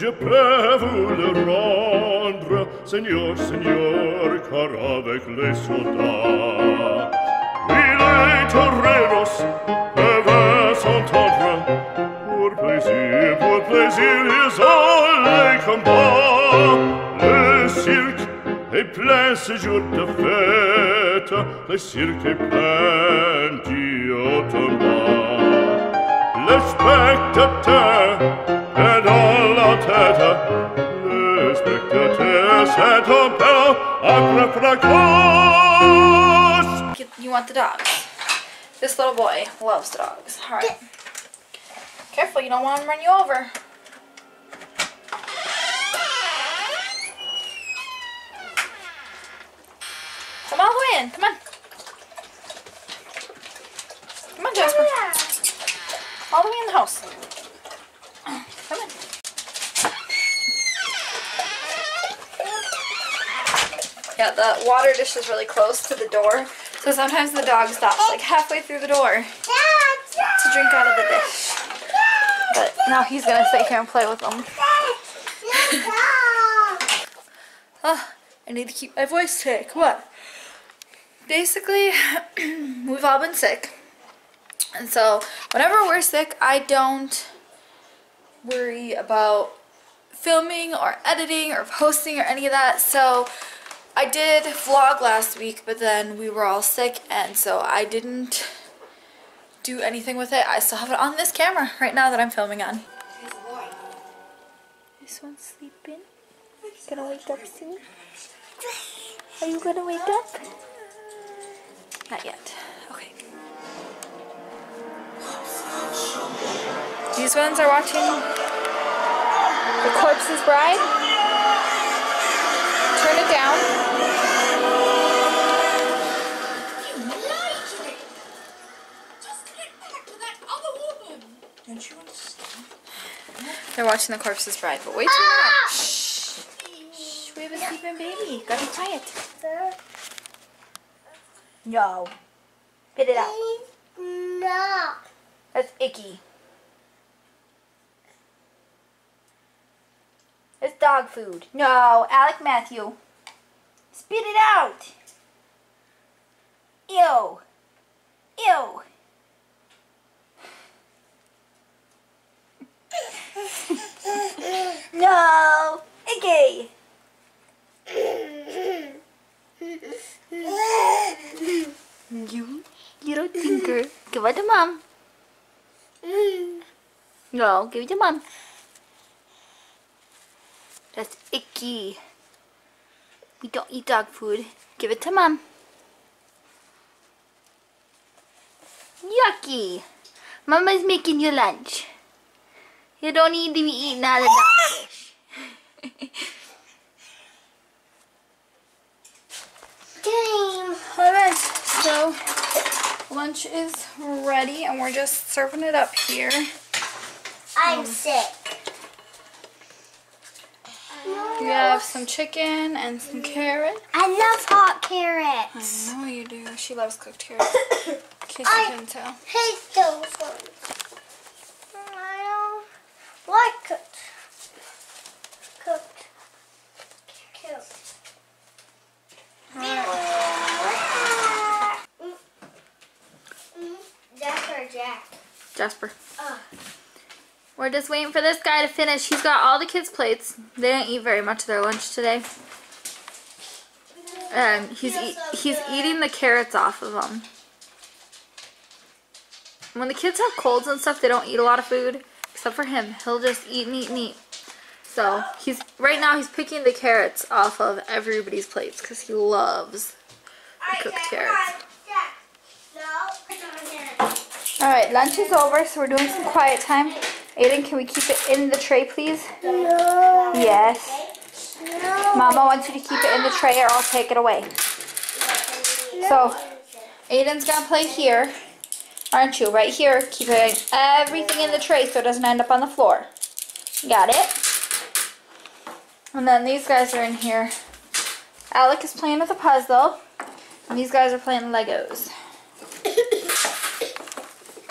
je peux vous le rendre, Seigneur, Seigneur, car avec les soldats, oui, les toreros peuvent s'entendre, pour plaisir, ils ont les combats, le cirque est plein ce jour de fête, le cirque est plein d'Ottoman. Le spectateur est dans la tête, le spectateur c'est un peu après fracas. You want the dogs. This little boy loves dogs. All right. Careful, you don't want him run you over. Come on, go in. Come on. Come on, Jasper. All the way in the house. Come in. Yeah, the water dish is really close to the door, so sometimes the dog stops like halfway through the door to drink out of the dish. But now he's gonna sit here and play with them. Oh, I need to keep my voice tight. What? Basically, we've all been sick. And so, whenever we're sick, I don't worry about filming or editing or posting or any of that. So, I did vlog last week, but then we were all sick, and so I didn't do anything with it. I still have it on this camera right now that I'm filming on. This one's sleeping. Gonna wake up soon? Are you gonna wake up? Not yet. Okay. These ones are watching The Corpse's Bride. Turn it down. You lied! Just put it back to that other woman. Don't you understand? They're watching The Corpse's Bride, but wait till now. Shh. Shh. We have a sleeping baby. Gotta be quiet. No. Spit it out. No. That's icky. It's dog food. No, Alec Matthew. Spit it out! Ew. Ew. No. Icky. You little tinker. Give it to Mom. No, give it to Mom. That's icky. We don't eat dog food. Give it to Mom. Yucky. Mama's making you lunch. You don't need to be eating all the dog food. Game. Alright, so lunch is ready and we're just serving it up here. I'm sick. We have some chicken and some carrots. I love hot carrots. I know you do. She loves cooked carrots. In case you couldn't tell. I hate those ones. I don't like cooked carrots. Jasper. We're just waiting for this guy to finish. He's got all the kids' plates. They didn't eat very much of their lunch today. He's eating the carrots off of them. When the kids have colds and stuff, they don't eat a lot of food. Except for him. He'll just eat and eat and eat. So, right now he's picking the carrots off of everybody's plates because he loves the cooked carrots. Alright, lunch is over, so we're doing some quiet time. Aiden, can we keep it in the tray, please? No. Yes. No. Mama wants you to keep it in the tray or I'll take it away. No. So, Aiden's going to play here, aren't you? Right here, keeping everything in the tray so it doesn't end up on the floor. Got it? And then these guys are in here. Alec is playing with a puzzle, and these guys are playing Legos.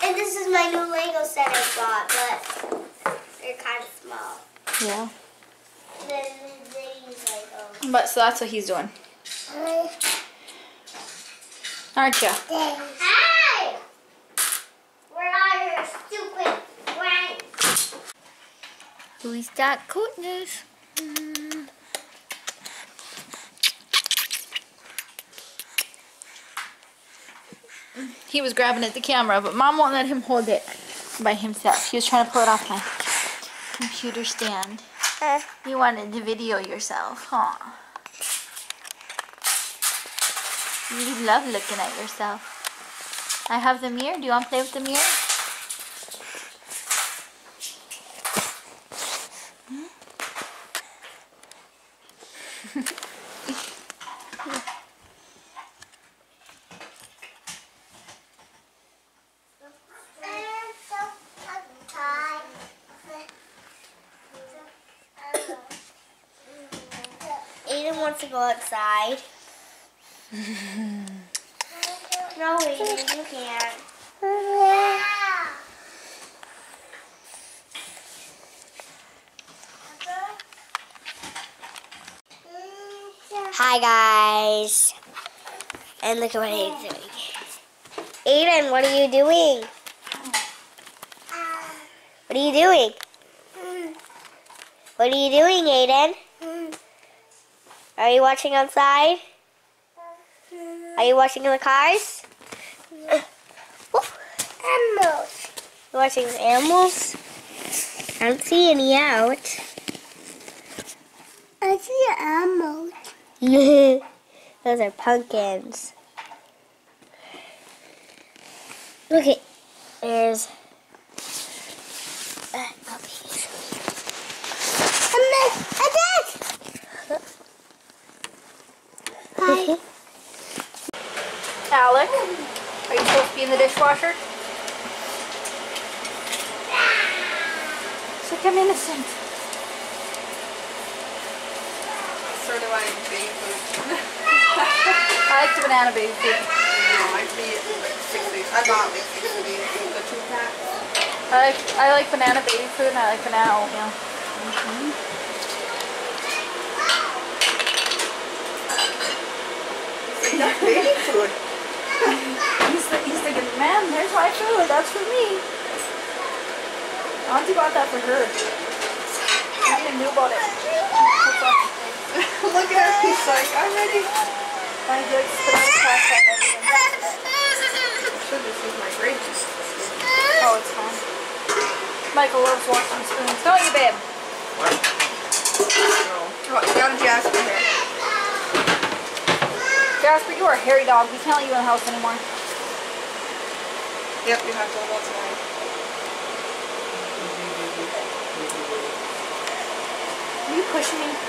And this is my new Lego set I got, but they're kind of small. Yeah. But so that's what he's doing. Aren't you? Hi! We're all your stupid friends. Who's that goodness? He was grabbing at the camera, but Mom won't let him hold it by himself. He was trying to pull it off my computer stand. You wanted to video yourself, huh? You love looking at yourself. I have the mirror. Do you want to play with the mirror? Aiden wants to go outside. No, Aiden, you can't. Yeah. Hi, guys. And look at what Aiden's doing. Aiden, what are you doing? What are you doing? What are you doing, Aiden? Are you watching outside? Are you watching the cars? Yeah. Animals. You're watching the animals? I don't see any out. I see an animal. Those are pumpkins. Look at, there's puppies. Hi. Alec, are you supposed to be in the dishwasher? It's like I'm innocent. So do I baby food. I like the banana baby food. No, I eat like 6 days. I bought like 6 days food, the 2-pack. I like banana baby food and I like banana oatmeal. Mm-hmm. That's baby food. He's thinking, man, there's my food. That's for me. Auntie bought that for her. I didn't know about it. Look at her. She's like, I'm ready. I just put on class and everything. Should this is my grade. Oh, it's fine. Michael loves washing spoons. Don't you, babe? What? No. Oh, it's down to Jasper here. Jasper, you are a hairy dog. We can't let you in the house anymore. Yep, you have to go outside. Are you pushing me?